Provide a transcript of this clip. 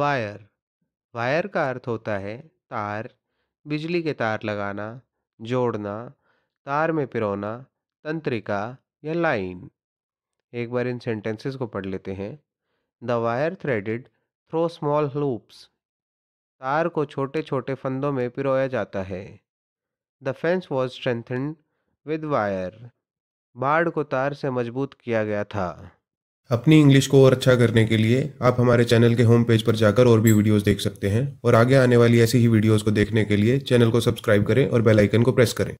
Wire. Wire का अर्थ होता है तार। बिजली के तार लगाना, जोड़ना, तार में पिरोना, तंत्रिका या लाइन। एक बार इन सेंटेंसेस को पढ़ लेते हैं। The wire threaded through small loops. तार को छोटे छोटे फंदों में पिरोया जाता है। The fence was strengthened with wire. बाड़ को तार से मजबूत किया गया था। अपनी इंग्लिश को और अच्छा करने के लिए आप हमारे चैनल के होम पेज पर जाकर और भी वीडियोस देख सकते हैं और आगे आने वाली ऐसी ही वीडियोस को देखने के लिए चैनल को सब्सक्राइब करें और बेल आइकन को प्रेस करें।